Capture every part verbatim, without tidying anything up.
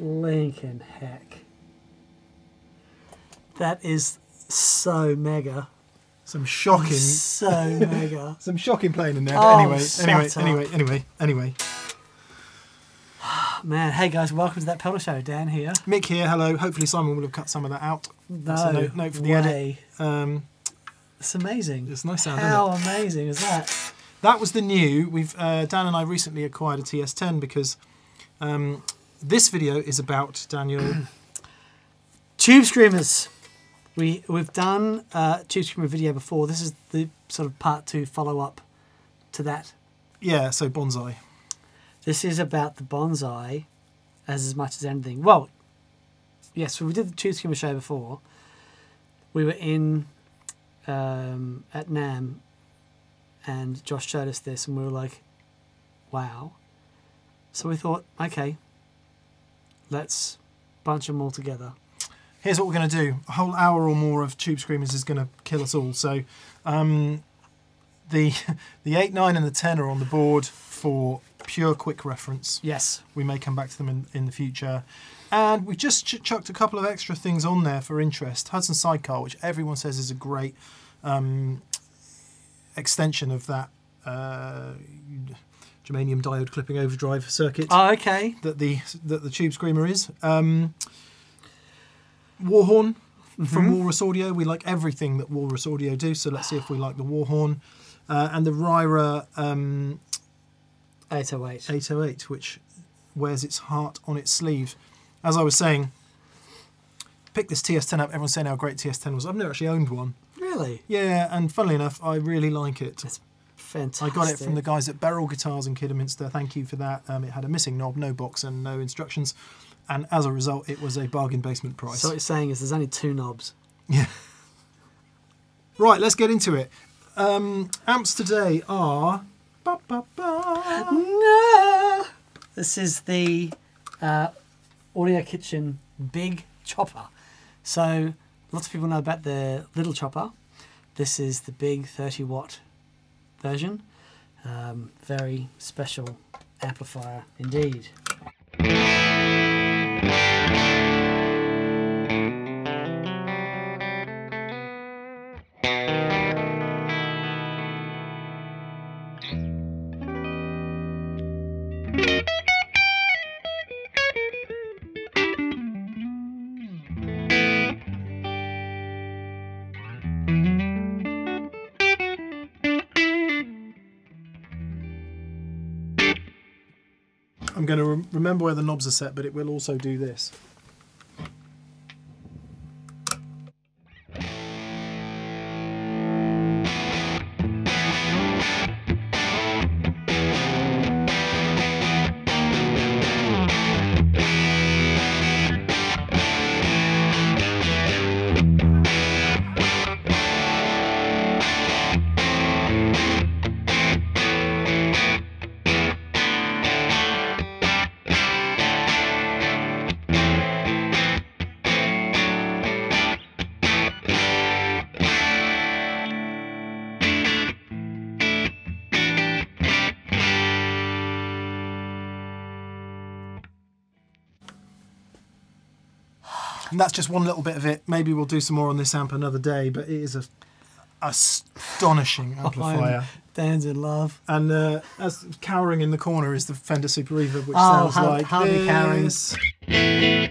Lincoln heck. That is so mega. Some shocking. So mega. Some shocking playing in there. But anyway, oh, anyway, anyway, anyway, anyway, anyway. Man, hey guys, welcome to That Pedal Show. Dan here. Mick here, hello. Hopefully Simon will have cut some of that out. No, that's a note, note for the way. Edit. Um, it's amazing. It's nice sound, How isn't it? amazing is that? That was the new. We've uh, Dan and I recently acquired a T S ten because um, this video is about, Daniel... Tube Screamers. We, we've done a Tube Screamer video before. This is the sort of part two follow-up to that. Yeah, so Bonsai. This is about the Bonsai as, as much as anything. Well, yes, we did the Tube Screamer show before. We were in um, at NAMM and Josh showed us this and we were like, wow. So we thought, okay, let's bunch them all together. Here's what we're going to do. A whole hour or more of Tube Screamers is going to kill us all. So um, the, the eight, nine and the ten are on the board for... pure quick reference. Yes. We may come back to them in, in the future. And we just ch chucked a couple of extra things on there for interest. Hudson Sidecar, which everyone says is a great um, extension of that uh, germanium diode clipping overdrive circuit. Oh, okay. That the, that the Tube Screamer is. Um, Warhorn mm-hmm. from Walrus Audio. We like everything that Walrus Audio do, so let's see if we like the Warhorn. Uh, and the Ryra... Um, eight oh eight. eight oh eight, which wears its heart on its sleeve. As I was saying, pick this T S ten up. Everyone's saying how great T S ten was. I've never actually owned one. Really? Yeah, and funnily enough, I really like it. It's fantastic. I got it from the guys at Beryl Guitars in Kidderminster. Thank you for that. Um, it had a missing knob, no box, and no instructions. And as a result, it was a bargain basement price. So what you're saying is there's only two knobs. Yeah. Right, let's get into it. Um, amps today are... Ba, ba, ba. No. This is the uh, Audio Kitchen Big Chopper. So lots of people know about the little chopper. This is the big thirty watt version. Um, very special amplifier indeed. I'm going to re remember where the knobs are set, but it will also do this. And that's just one little bit of it. Maybe we'll do some more on this amp another day, but it is a astonishing amplifier. Dan's in love. And uh, as cowering in the corner is the Fender Super Reverb, which oh, sounds how, like how this. Cowering.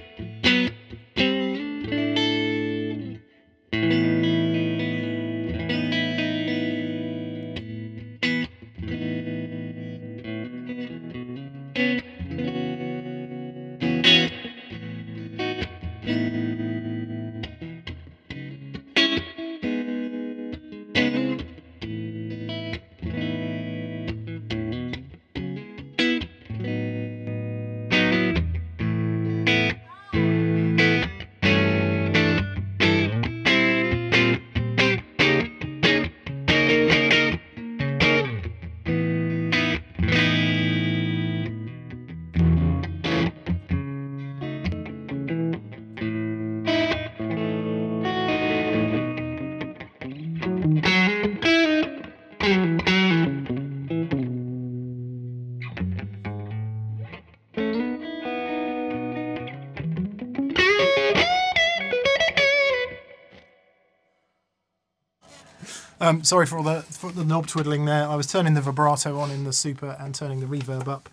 Um, sorry for all the, for the knob twiddling there. I was turning the vibrato on in the Super and turning the reverb up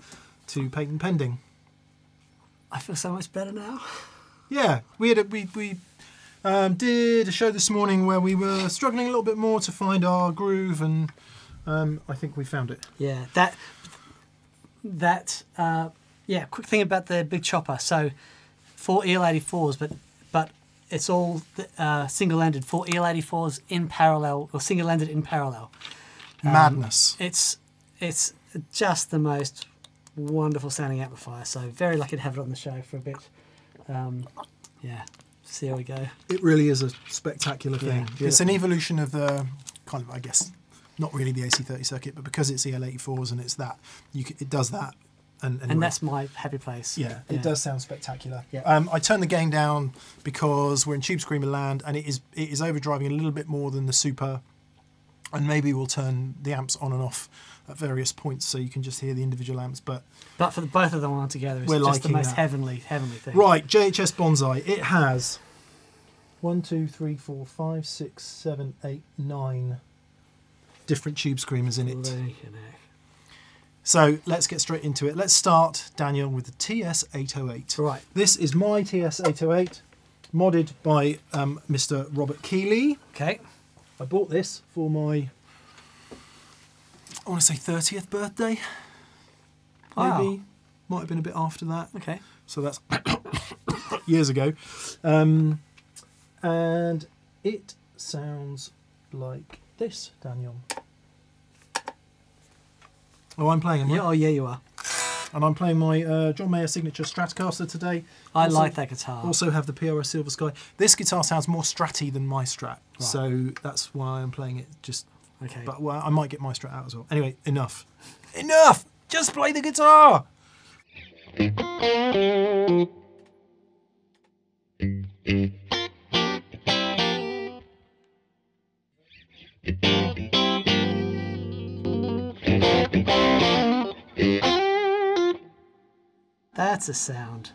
to patent pending. I feel so much better now. Yeah, we had a, we we um, did a show this morning where we were struggling a little bit more to find our groove, and um, I think we found it. Yeah, that that uh, yeah. Quick thing about the Big Chopper. So four E L eighty-fours, but but. It's all uh, single-ended, four E L eighty-fours in parallel, or single-ended in parallel. Um, Madness. It's it's just the most wonderful sounding amplifier, so very lucky to have it on the show for a bit. Um, yeah, see how we go. It really is a spectacular thing. Yeah, it's an evolution of the, kind of, I guess, not really the A C thirty circuit, but because it's E L eighty-fours and it's that, you c it does that. And, and, and that's my happy place. Yeah, yeah, it does sound spectacular. Yeah. Um, I turned the gain down because we're in Tube Screamer land, and it is it is overdriving a little bit more than the Super, and maybe we'll turn the amps on and off at various points so you can just hear the individual amps. But but for the, both of them on together, it's just the most that. heavenly, heavenly thing. Right, J H S Bonsai. It has one, two, three, four, five, six, seven, eight, nine different Tube Screamers in it. So let's get straight into it. Let's start, Daniel, with the T S eight oh eight. Right. This is my T S eight oh eight, modded by um, Mister Robert Keeley. Okay. I bought this for my, I want to say thirtieth birthday. Wow. Maybe. Might have been a bit after that. Okay. So that's years ago. Um, and it sounds like this, Daniel. Oh, I'm playing. Yeah, oh, yeah, you are. And I'm playing my uh, John Mayer signature Stratocaster today. I also, like that guitar. Also have the P R S Silver Sky. This guitar sounds more Stratty than my Strat, right. So that's why I'm playing it. Just okay. But well, I might get my Strat out as well. Anyway, enough. Enough. Just play the guitar. That's a sound.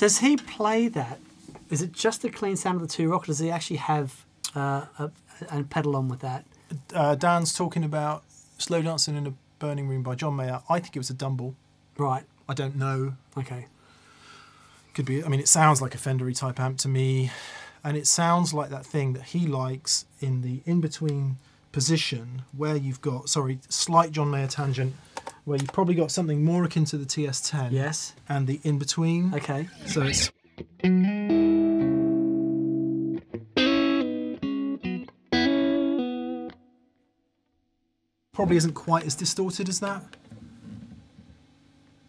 Does he play that? Is it just the clean sound of the two rock, or does he actually have uh, a, a pedal on with that? Uh, Dan's talking about Slow Dancing in a Burning Room by John Mayer. I think it was a Dumble. Right. I don't know. Okay. Could be. I mean, it sounds like a Fendery type amp to me, and it sounds like that thing that he likes in the in-between position where you've got, sorry, slight John Mayer tangent, where you've probably got something more akin to the T S ten. Yes. And the in-between. Okay. So it's... probably isn't quite as distorted as that. A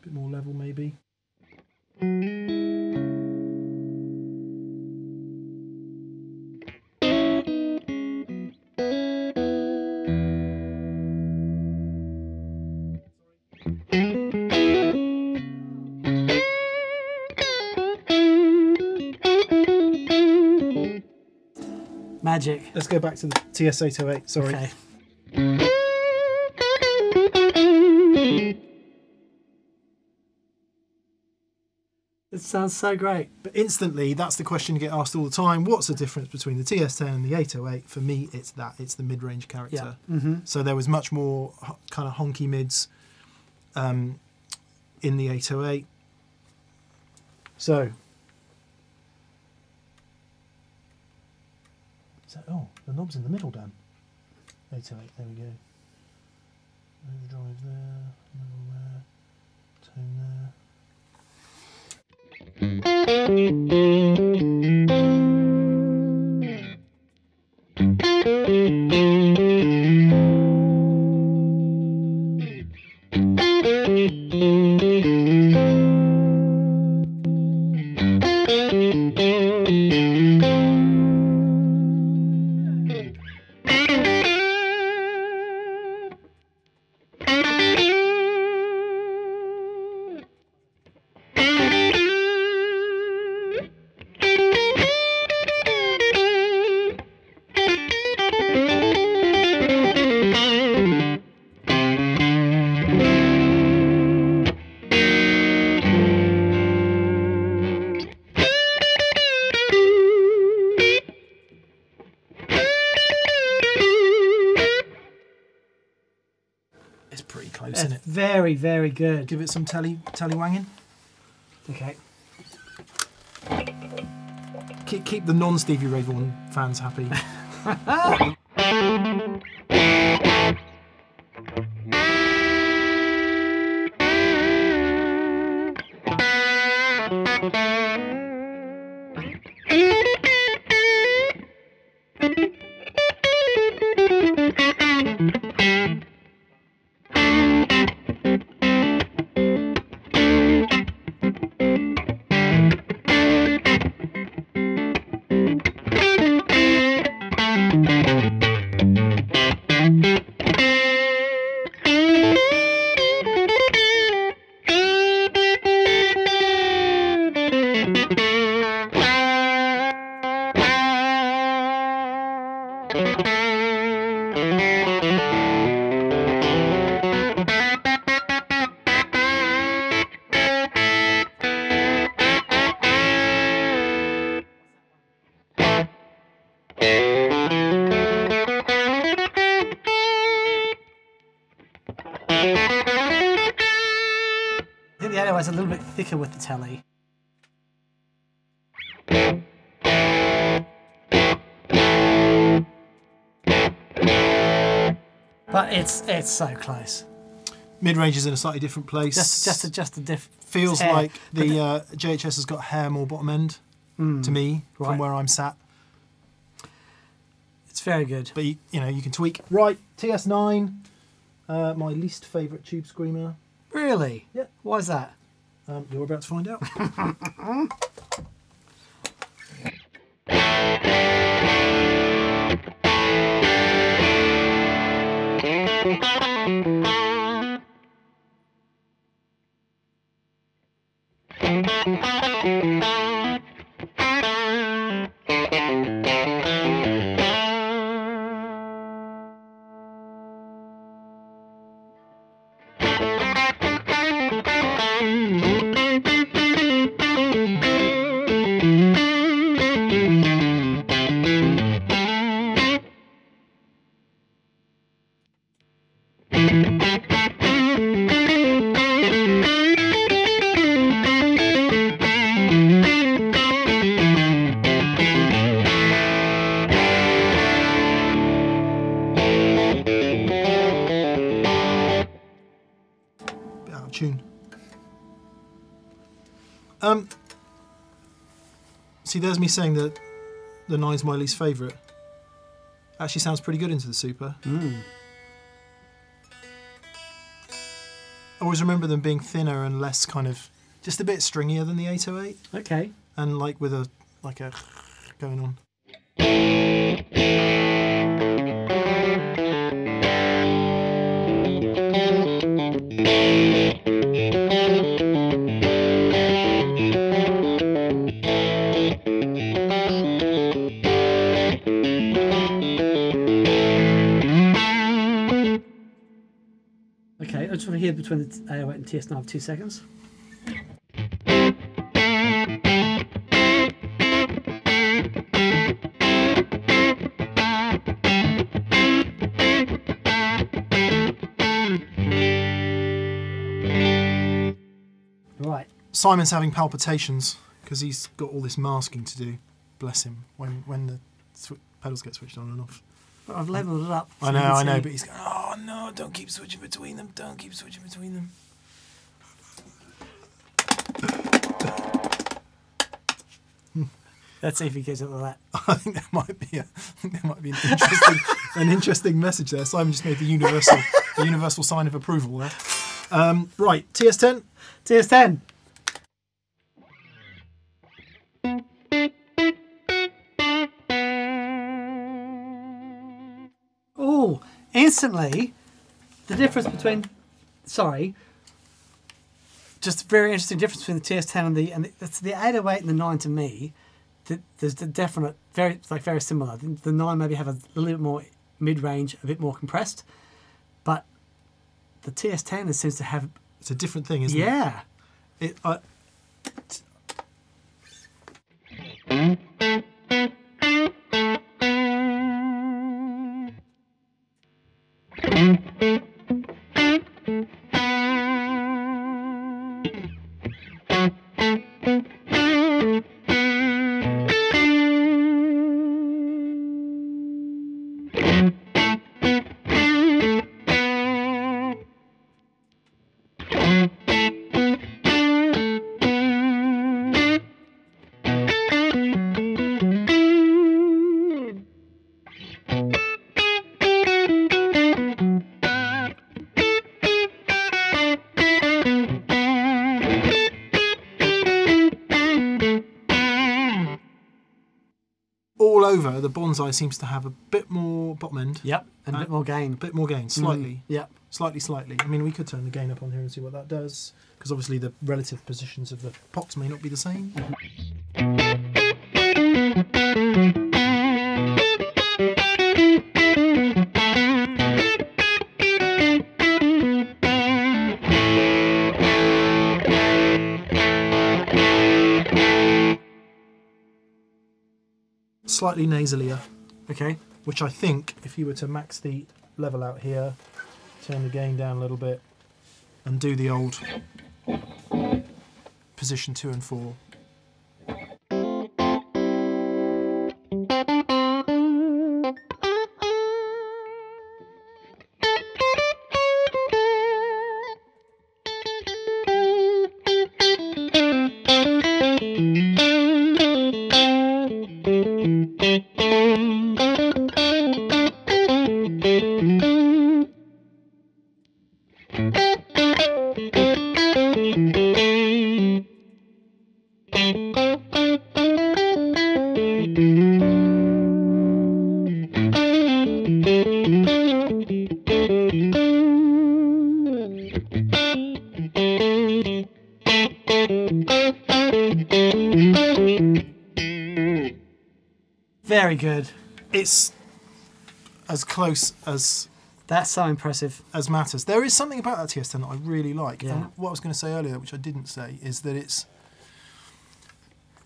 bit more level, maybe. Magic. Let's go back to the T S eight oh eight, sorry. Okay. It sounds so great. But instantly, that's the question you get asked all the time. What's the difference between the T S ten and the eight oh eight? For me, it's that. It's the mid-range character. Yeah. Mm-hmm. So there was much more kind of honky mids um, in the eight oh eight. So... oh, the knob's in the middle, Dan. eight oh eight, there we go. Overdrive there, middle there, tone there. close, isn't it? Very, very good. Give it some tally, tally wanging. Okay. Keep, keep the non-Stevie Ray Vaughan fans happy. Thicker with the telly. But it's it's so close. Mid-range is in a slightly different place. Just just a, just a diff. Feels hair. Like the, the uh, J H S has got hair more bottom end mm, to me right. from where I'm sat. It's very good. But you, you know you can tweak. Right, T S nine, uh, my least favourite Tube Screamer. Really? Yeah. Why is that? Um, you're about to find out. Um, see, there's me saying that the nine's my least favourite. Actually sounds pretty good into the Super. Mm. I always remember them being thinner and less kind of, just a bit stringier than the eight oh eight. Okay. And like with a, like a going on. I just want to hear between the eight oh eight and T S nine for two seconds. Right. Simon's having palpitations because he's got all this masking to do. Bless him. When when the pedals get switched on and off. But I've levelled it up. I know, I know, but he's going, oh no, don't keep switching between them, don't keep switching between them. Let's see if he gets up with that. I think that might be a, I think that might be an interesting, an interesting message there. Simon just made the universal, the universal sign of approval there. Um, right, T S ten. T S ten. Instantly, the difference between, sorry, just a very interesting difference between the T S ten and the, and the, it's the eight oh eight and the nine to me, the, there's the definite, very, like very similar. The nine maybe have a little bit more mid-range, a bit more compressed, but the T S ten seems to have... It's a different thing, isn't yeah. it? Yeah. It, I... Thank you. all over, the Bonsai seems to have a bit more bottom end. Yep, and a bit more gain. A bit more gain, slightly. Mm, yep. Slightly, slightly. I mean, we could turn the gain up on here and see what that does, because obviously the relative positions of the pots may not be the same. Slightly nasalier, okay. Which I think, if you were to max the level out here, turn the gain down a little bit, and do the old position two and four. Very good. It's as close as... That's so impressive. ...as matters. There is something about that T S ten that I really like. Yeah. And what I was going to say earlier, which I didn't say, is that it's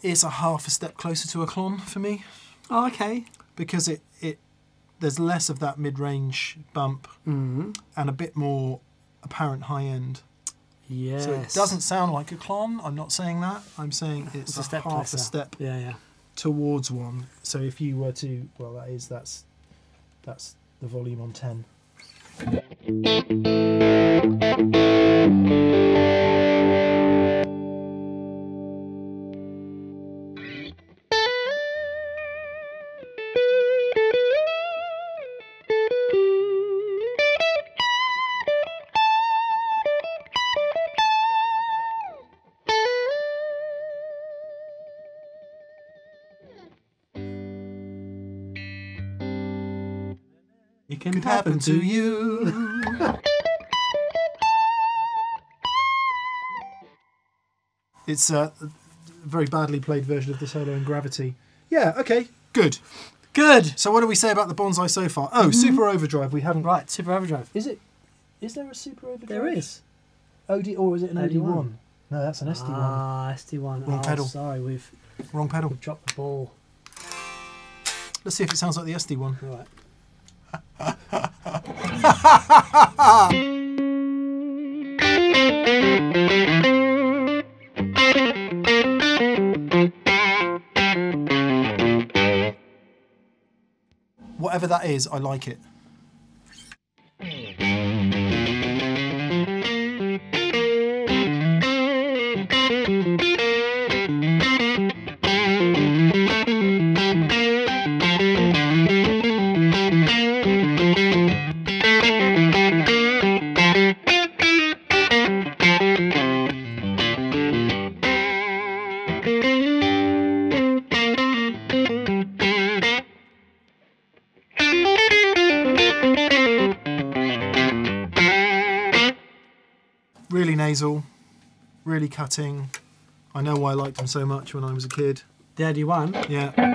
it's a half a step closer to a Klon for me. Oh, okay. Because it, it there's less of that mid-range bump mm. and a bit more apparent high-end. Yes. So it doesn't sound like a Klon. I'm not saying that. I'm saying it's, it's a, a step half closer. a step. Yeah, yeah. Towards one. So if you were to, well, that is that's that's the volume on ten. It can happen, happen to you. It's a very badly played version of the solo in Gravity. Yeah, okay, good. Good! So what do we say about the Bonsai so far? Oh, mm-hmm. Super Overdrive, we haven't... Right, Super Overdrive. Is it... Is there a Super Overdrive? There is. O D, or is it an O D one? No, that's an S D one. Ah, S D one. Wrong oh, pedal. sorry, we've... Wrong pedal. We've dropped the ball. Let's see if it sounds like the S D one. Right. Whatever that is, I like it. Really cutting. I know why I liked them so much when I was a kid. The O D one? Yeah.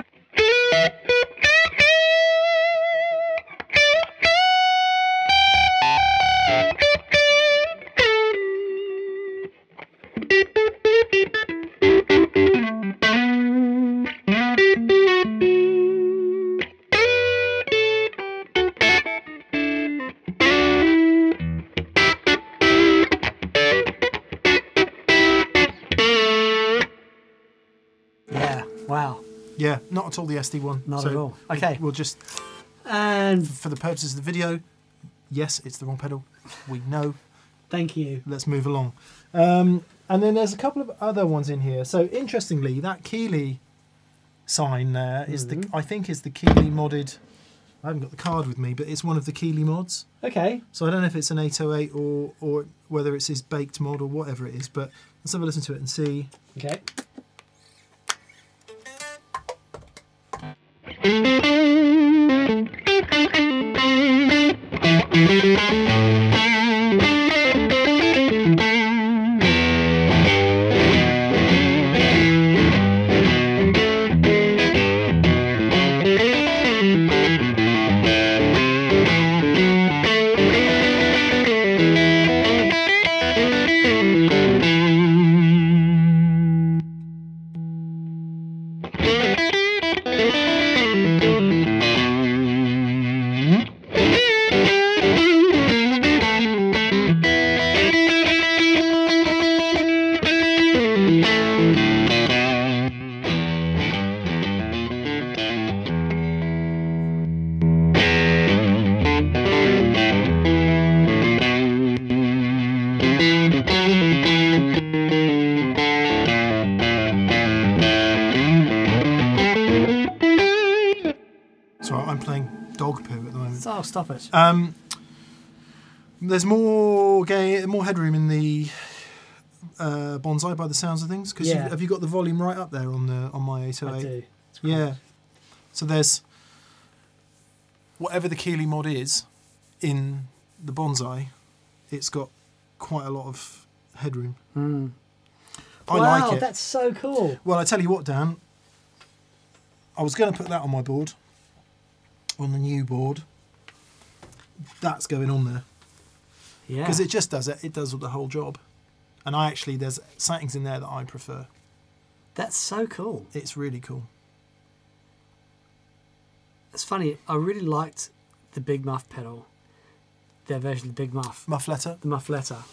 Yeah, not at all the S D one. Not so at all. Okay. We'll just, and for the purposes of the video, yes, it's the wrong pedal. We know. Thank you. Let's move along. Um, and then there's a couple of other ones in here. So interestingly, that Keeley sign there is mm. the I think is the Keeley modded. I haven't got the card with me, but it's one of the Keeley mods. Okay. So I don't know if it's an eight oh eight or or whether it's his baked mod or whatever it is. But let's have a listen to it and see. Okay. Sorry, I'm playing dog poo at the moment. Oh, stop it. Um, there's more gay, more headroom in the uh, Bonsai by the sounds of things. Because yeah. have you got the volume right up there on the on my eight oh eight? I do. Yeah. So there's whatever the Keeley mod is in the Bonsai, it's got quite a lot of headroom. Mm. I wow, like it. That's so cool. Well, I tell you what, Dan. I was going to put that on my board, on the new board. That's going on there. Yeah. Because it just does it. It does the whole job. And I actually, there's settings in there that I prefer. That's so cool. It's really cool. It's funny. I really liked the Big Muff pedal. Their version of the Big Muff. Muffletter. The Muffletter,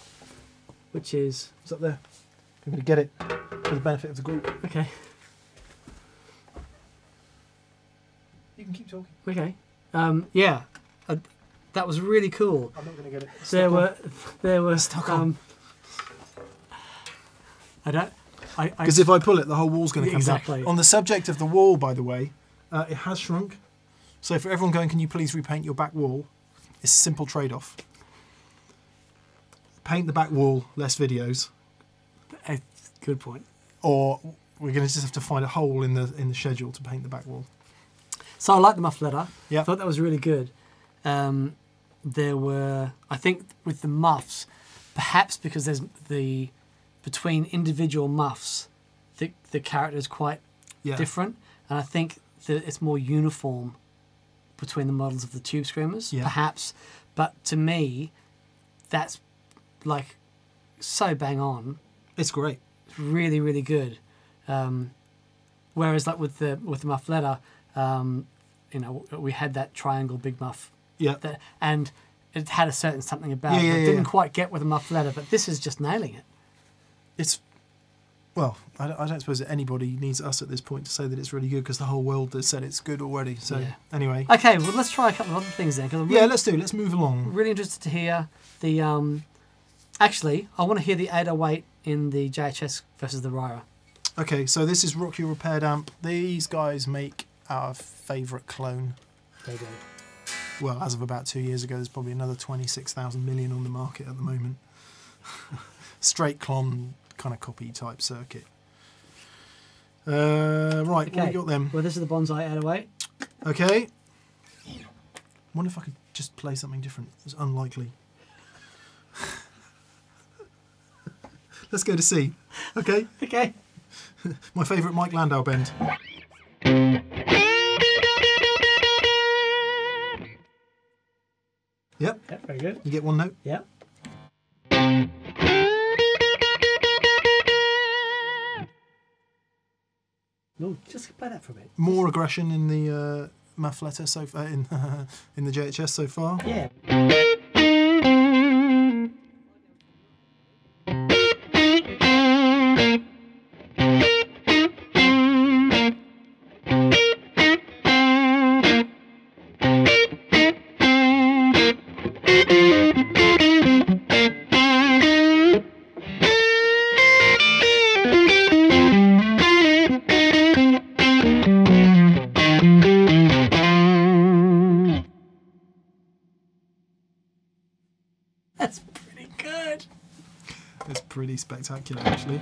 which is it's up there. I'm going to get it for the benefit of the group. Okay. You can keep talking. Okay. Um, yeah, uh, that was really cool. I'm not going to get it. Stuck there on. were, there were. Stuck um, on. I don't. I. Because if I pull it, the whole wall's going to come exactly. down. Exactly. On the subject of the wall, by the way, uh, it has shrunk. So for everyone going, can you please repaint your back wall? It's a simple trade-off. Paint the back wall, less videos. Good point. Or we're going to just have to find a hole in the in the schedule to paint the back wall. So I like the Muffletter. Yeah, I thought that was really good. Um, there were, I think, with the muffs, perhaps because there's the between individual muffs, the the character is quite yeah. different, and I think that it's more uniform between the models of the Tube Screamers, yeah. perhaps. But to me, that's like so bang on. It's great. Really, really good. Um, whereas, like with the with the Muffletter, um, you know, we had that triangle Big Muff. Yeah. That, and it had a certain something about yeah, it. Yeah, it yeah, didn't yeah. quite get with the Muffletter, but this is just nailing it. It's well, I don't, I don't suppose that anybody needs us at this point to say that it's really good because the whole world has said it's good already. So yeah. anyway. Okay. Well, let's try a couple of other things then. Cause I'm really, yeah, let's do. Let's move along. Really interested to hear the. Um, Actually, I want to hear the eight oh eight in the J H S versus the Ryra. Okay, so this is Rock Your Repaired Amp. These guys make our favourite clone. They do. Well, as of about two years ago, there's probably another twenty-six thousand million on the market at the moment. Straight Klon kind of copy type circuit. Uh, right, okay. What have you got then? Well, this is the Bonsai eight oh eight. Okay. I wonder if I could just play something different. It's unlikely. Let's go to C. Okay? Okay. My favourite Mike Landau bend. Yep. Yep, very good. You get one note? Yep. No, just play that for a bit. More aggression in the uh, Muffletter so far, in, in the J H S so far. Yeah. Spectacular, actually.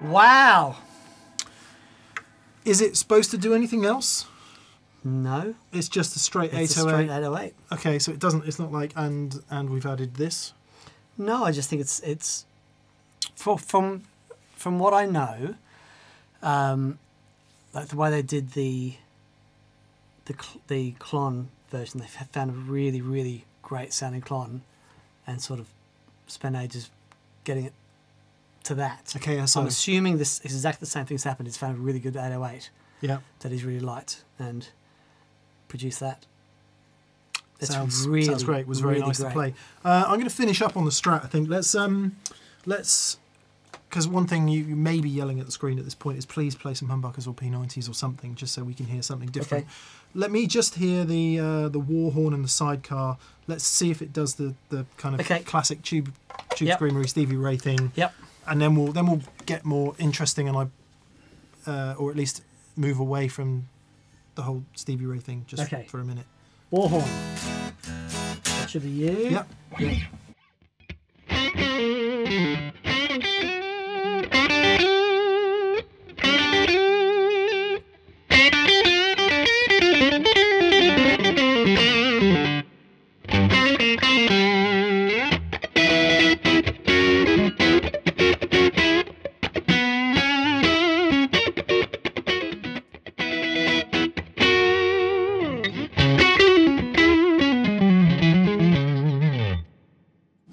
Wow! Is it supposed to do anything else? No. It's just the straight it's eight oh eight. A straight eight oh eight. Okay, so it doesn't. It's not like and and we've added this. No, I just think it's it's for, from from what I know, um, like the way they did the the the Klon version, they found a really really great sounding Klon, and sort of spent ages getting it to that. Okay, I so I'm assuming this is exactly the same thing's happened. It's found a really good eight oh eight. Yeah, that he's really liked and produced that. It's sounds really, sounds great. It was very really nice great. to play. Uh, I'm going to finish up on the Strat. I think let's um, let's because one thing you, you may be yelling at the screen at this point is please play some humbuckers or P nineties or something, just so we can hear something different. Okay. Let me just hear the uh, the Warhorn and the Sidecar. Let's see if it does the the kind of okay. classic tube tube yep. screamery Stevie Ray thing. Yep. And then we'll then we'll get more interesting, and I uh, or at least move away from the whole Stevie Ray thing just okay. for a minute. Warhorn. That should be you. Yep. Yeah.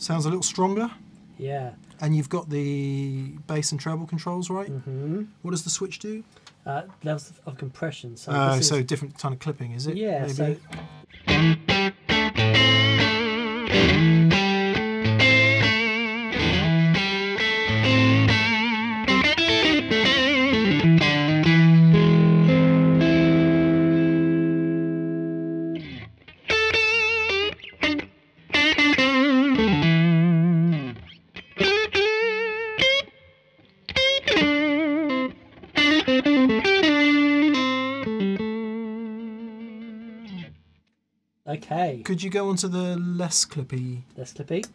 Sounds a little stronger. Yeah. And you've got the bass and treble controls, right? Mm-hmm. What does the switch do? Uh, levels of compression. So, uh, this so is... different kind of clipping, is it? Yeah. Maybe? So... Okay. Could you go on to the less clippy? Less clippy.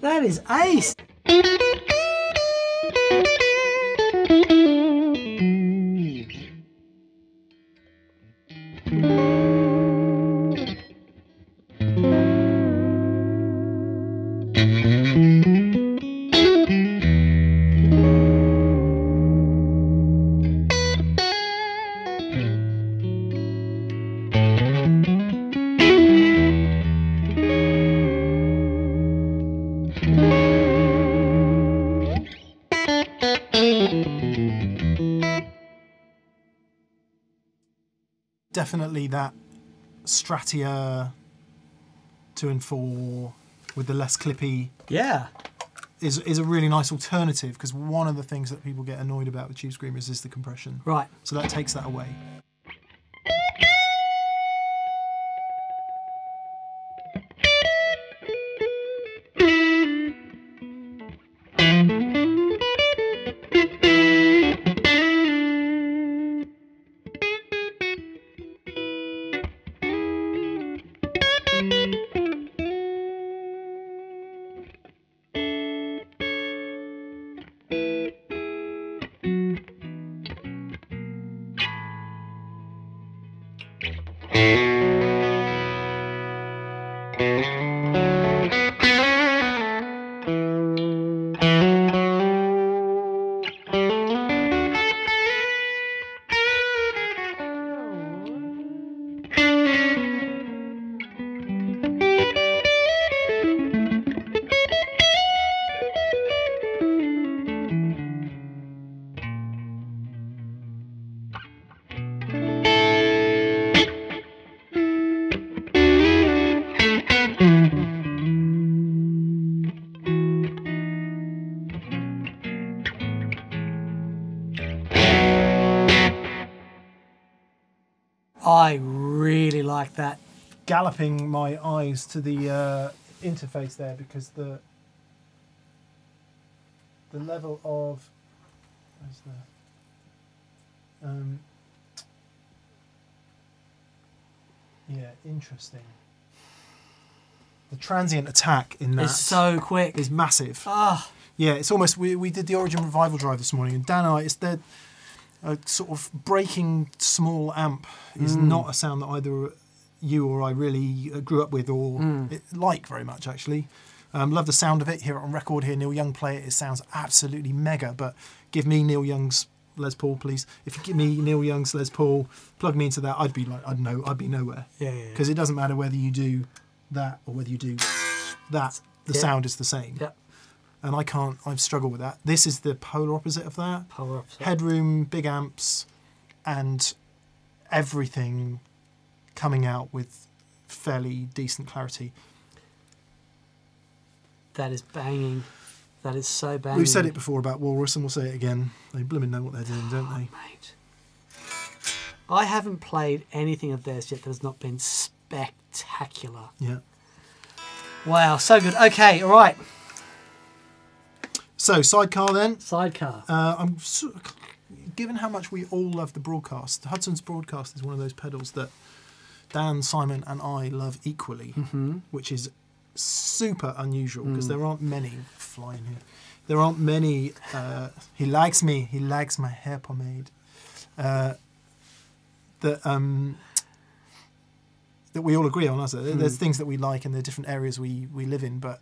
That is ace. Definitely that Stratia two and four with the less clippy. Yeah, is is a really nice alternative, because one of the things that people get annoyed about with tube screamers is the compression. Right. So that takes that away. I really like that. Galloping my eyes to the uh, interface there, because the the level of where's the Um, yeah, interesting. The transient attack in that is so quick. Is massive. Ah. Yeah, it's almost, we, we did the Origin Revival Drive this morning, and Dan and I, it's their uh, sort of breaking small amp is mm. not a sound that either you or I really grew up with or mm. it, like very much, actually. Um, love the sound of it, hear it on record, hear Neil Young play it, it sounds absolutely mega, but give me Neil Young's Les Paul, please. If you give me Neil Young's Les Paul, plug me into that, I'd be like, I'd know, I'd be nowhere. Yeah, yeah. Because yeah. it doesn't matter whether you do that or whether you do that, the yeah. sound is the same. Yeah. And I can't, I've struggled with that. This is the polar opposite of that. Polar opposite. Headroom, big amps, and everything coming out with fairly decent clarity. That is banging. That is so banging. We've said it before about Walrus, and we'll say it again. They blooming know what they're doing, don't oh, they? Mate. I haven't played anything of theirs yet that has not been spectacular. Yeah. Wow, so good. Okay, all right. So, Sidecar then. Sidecar. Uh, I'm so, given how much we all love the Broadcast, Hudson's Broadcast is one of those pedals that Dan, Simon and I love equally, mm-hmm. which is super unusual because mm. there aren't many, flying here, there aren't many, uh, he likes me, he likes my hair pomade, uh, that, um, that we all agree on, isn't there? Mm. There's things that we like and there are different areas we, we live in, but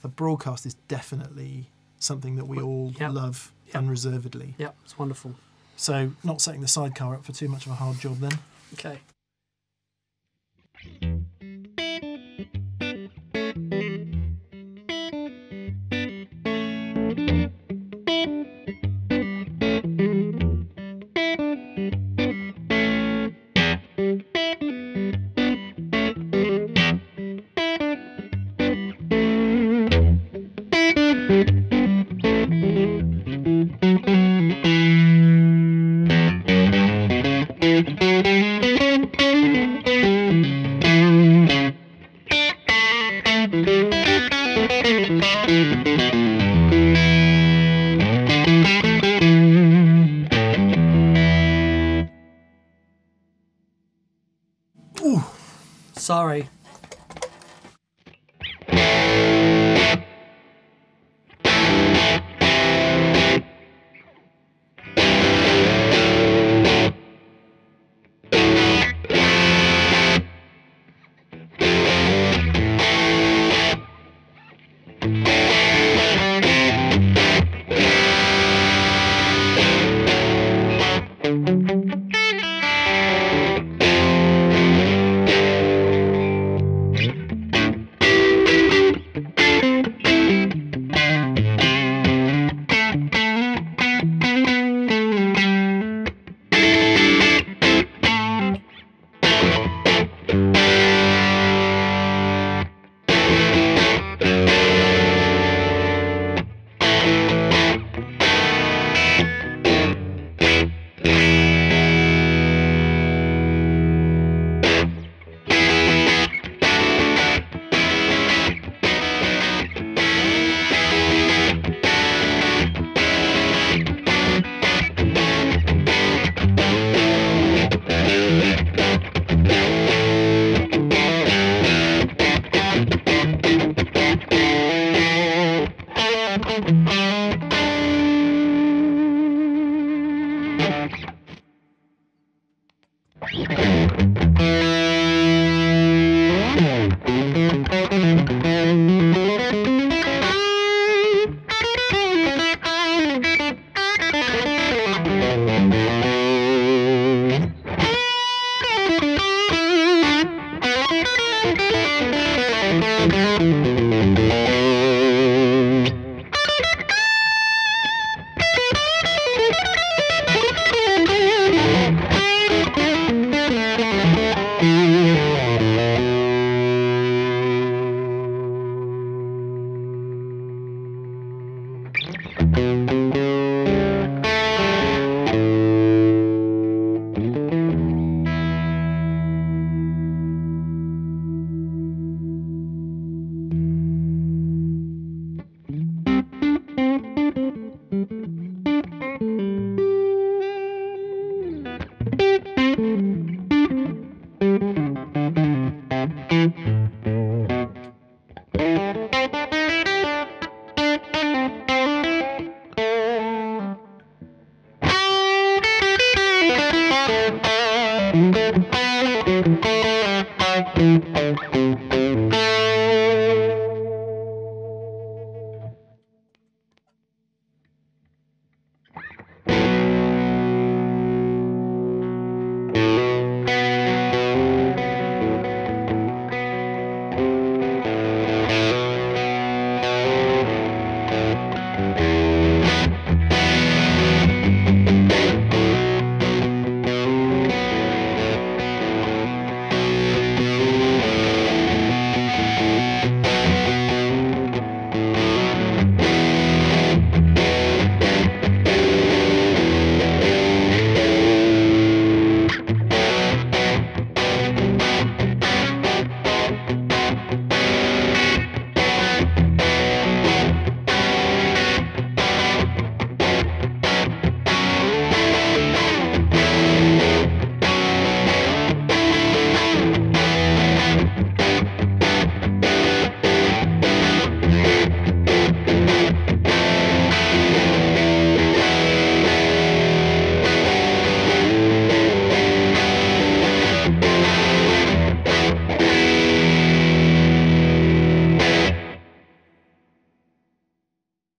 the Broadcast is definitely something that we all yep. love yep. unreservedly. Yeah, it's wonderful. So, not setting the Sidecar up for too much of a hard job then. Okay. Sorry.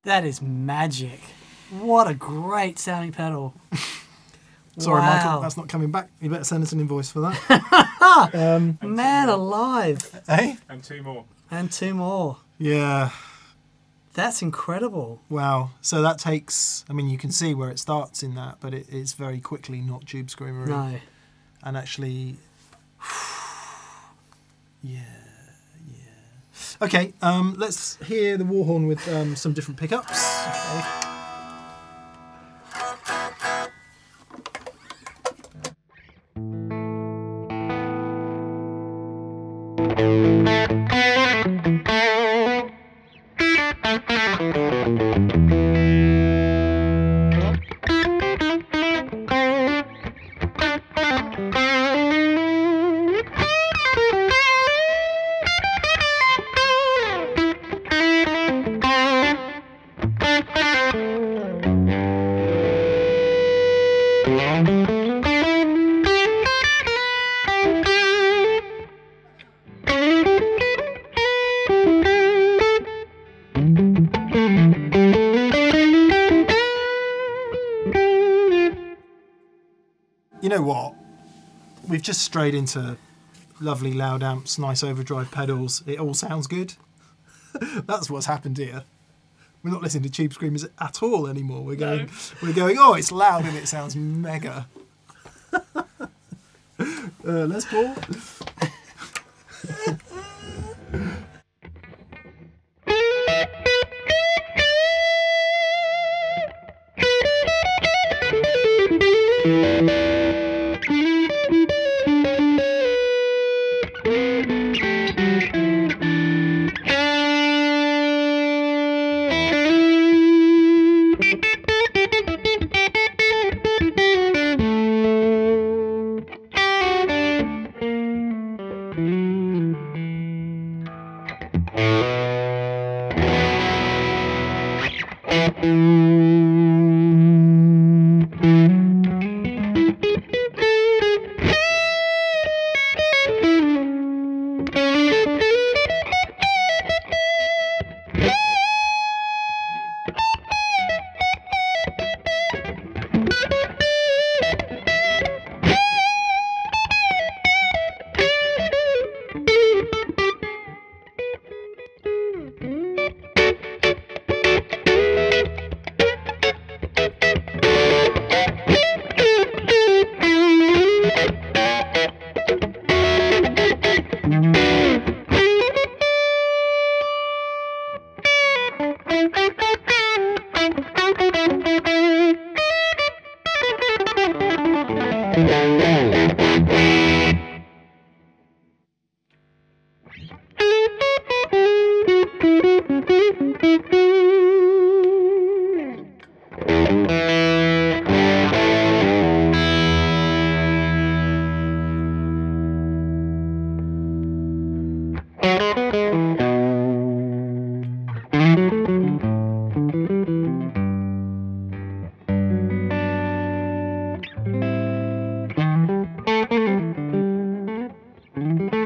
That is magic. What a great sounding pedal. Sorry, wow. Michael, that's not coming back. You better send us an invoice for that. um, Man alive. Eh? And two more. And two more. Yeah. That's incredible. Wow. So that takes, I mean, you can see where it starts in that, but it, it's very quickly not Tube Screamery. No. And actually, yeah. Okay, um, let's hear the Warhorn with um, some different pickups. Okay. What we've just strayed into, lovely loud amps, nice overdrive pedals. It all sounds good. That's what's happened here. We're not listening to Tube Screamers at all anymore. We're going, no. we're going. Oh, it's loud and it sounds mega. uh, let's pull.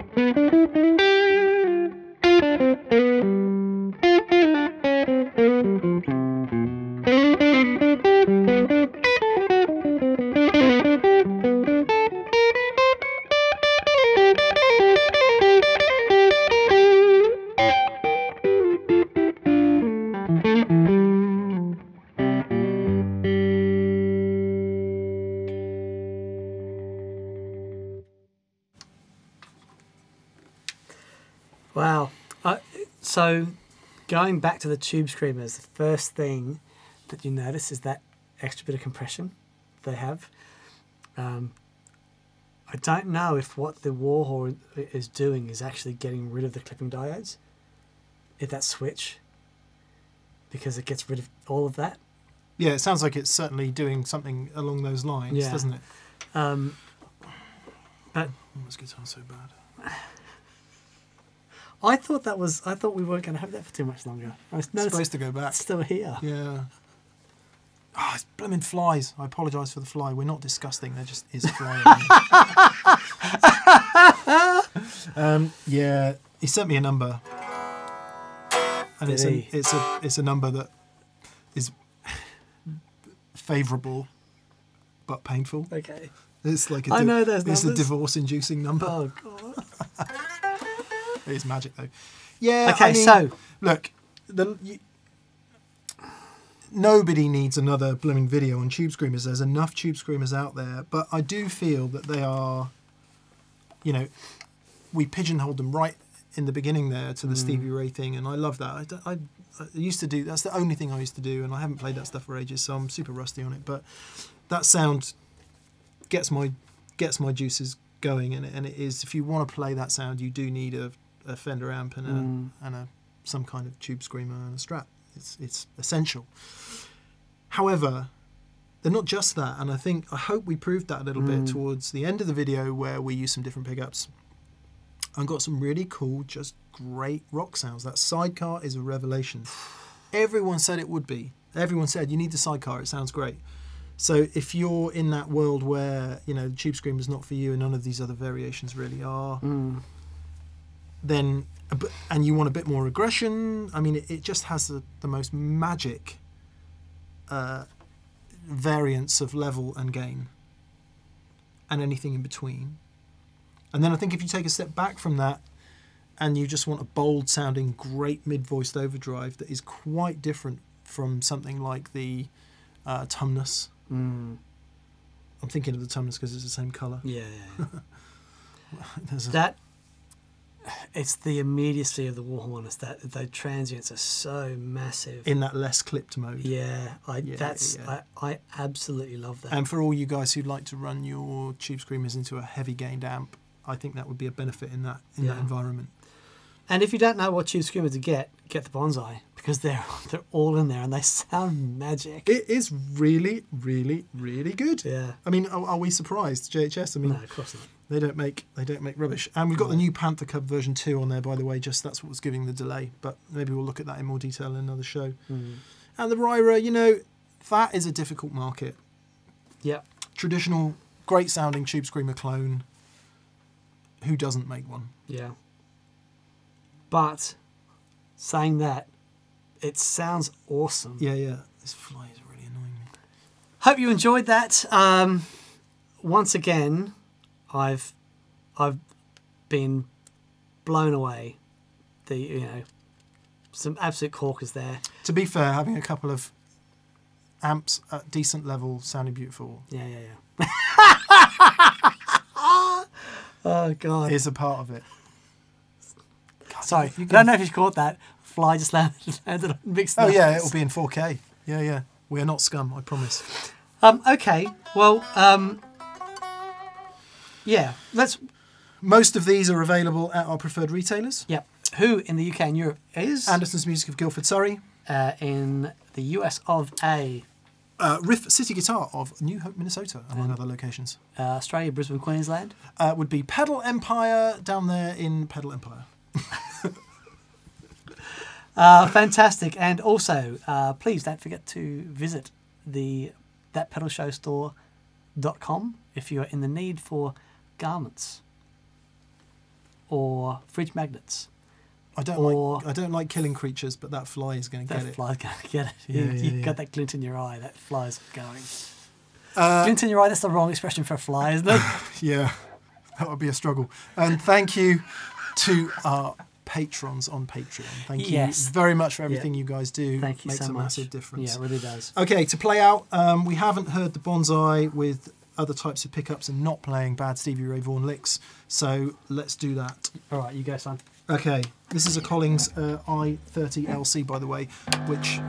Thank you. Wow. Uh, so going back to the tube screamers, the first thing that you notice is that extra bit of compression they have. Um, I don't know if what the Warhorn is doing is actually getting rid of the clipping diodes, if that switch, because it gets rid of all of that. Yeah, it sounds like it's certainly doing something along those lines, yeah. doesn't it? Um, but oh, this guitar so bad. I thought that was. I thought we weren't going to have that for too much longer. I was it's supposed to go back. It's still here. Yeah. Oh, it's blooming flies. I apologise for the fly. We're not disgusting. There just is a fly. um, yeah, he sent me a number, and Did it's a, it's a it's a number that is favourable, but painful. Okay. It's like a I know there's it's a divorce-inducing number. Oh God. It is magic though. Yeah. Okay. I mean, so look, the. You, Nobody needs another blooming video on tube screamers. There's enough tube screamers out there, but I do feel that they are, you know, we pigeonholed them right in the beginning there to the mm. Stevie Ray thing, and I love that. I, I, I used to do, that's the only thing I used to do, and I haven't played that stuff for ages, so I'm super rusty on it, but that sound gets my gets my juices going, and it, and it is, if you want to play that sound, you do need a, a Fender amp and, a, mm. and a, some kind of tube screamer and a Strat. It's, it's essential. However, they're not just that, and I think I hope we proved that a little mm. bit towards the end of the video where we used some different pickups and got some really cool, just great rock sounds. That Sidecar is a revelation. Everyone said it would be. Everyone said you need the Sidecar, it sounds great. So if you're in that world where, you know, the tube screamer is not for you and none of these other variations really are, mm. then and you want a bit more aggression, I mean, it, it just has the, the most magic uh, variance of level and gain and anything in between. And then I think if you take a step back from that and you just want a bold sounding, great mid-voiced overdrive that is quite different from something like the uh, Tumnus. Mm. I'm thinking of the Tumnus because it's the same colour. Yeah, yeah, yeah. There's a, that... It's the immediacy of the Warhorn. It's that the transients are so massive in that less clipped mode. Yeah, I yeah, that's yeah. I, I absolutely love that. And for all you guys who'd like to run your tube screamers into a heavy gained amp, I think that would be a benefit in that in yeah. that environment. And if you don't know what tube screamer to get, get the Bonsai, because they're they're all in there and they sound magic. It is really, really, really good. Yeah. I mean, are, are we surprised, J H S? I mean, no, of course not. They don't make they don't make rubbish. And we've got the new Panther Cub version two on there, by the way. Just that's what was giving the delay. But maybe we'll look at that in more detail in another show. Mm. And the Ryra, you know, that is a difficult market. Yeah. Traditional, great sounding tube screamer clone. Who doesn't make one? Yeah. But saying that, it sounds awesome. Yeah, yeah. This fly is really annoying me. Hope you enjoyed that. Um, once again. I've, I've been blown away. The you know, some absolute corkers there. To be fair, having a couple of amps at decent level sounding beautiful. Yeah, yeah, yeah. Oh God, is a part of it. God, Sorry, I don't know if you caught that. Fly just landed, landed on mixed. Oh numbers. Yeah, it'll be in four K. Yeah, yeah. We are not scum, I promise. Um. Okay. Well. Um. Yeah, let's. Most of these are available at our preferred retailers. Yep. Who in the U K and Europe is Anderson's Music of Guildford, Surrey. Uh, in the U S of A. Uh, Riff City Guitar of New Hope, Minnesota, among um, other locations. Uh, Australia, Brisbane, Queensland. Uh, would be Pedal Empire down there in Pedal Empire. uh, fantastic, and also uh, please don't forget to visit the That Pedal Show store dot com if you are in the need for garments or fridge magnets. I don't like I don't like killing creatures, but that fly is going to get it. That fly's going to get it. Yeah, you, yeah, you've yeah. got that glint in your eye. That fly's going. Uh, glint in your eye. That's the wrong expression for a fly, isn't it? Yeah, that would be a struggle. And thank you to our patrons on Patreon. Thank you yes. very much for everything yeah. you guys do. Thank you Makes so much. Makes a massive difference. Yeah, it really does. Okay, to play out, um, we haven't heard the Bonsai with. other types of pickups and not playing bad Stevie Ray Vaughan licks. So let's do that. All right, you go, son. Okay, this is a Collings uh, I thirty L C, by the way, which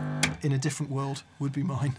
in a different world would be mine.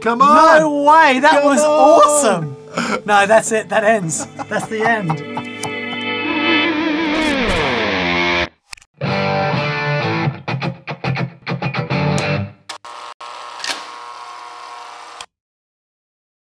Come on! No way! That Come was on. awesome! No, that's it. That ends. That's the end.